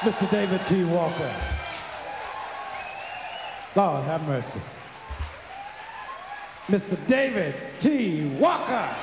Mr. David T. Walker. Lord have mercy. Mr. David T. Walker.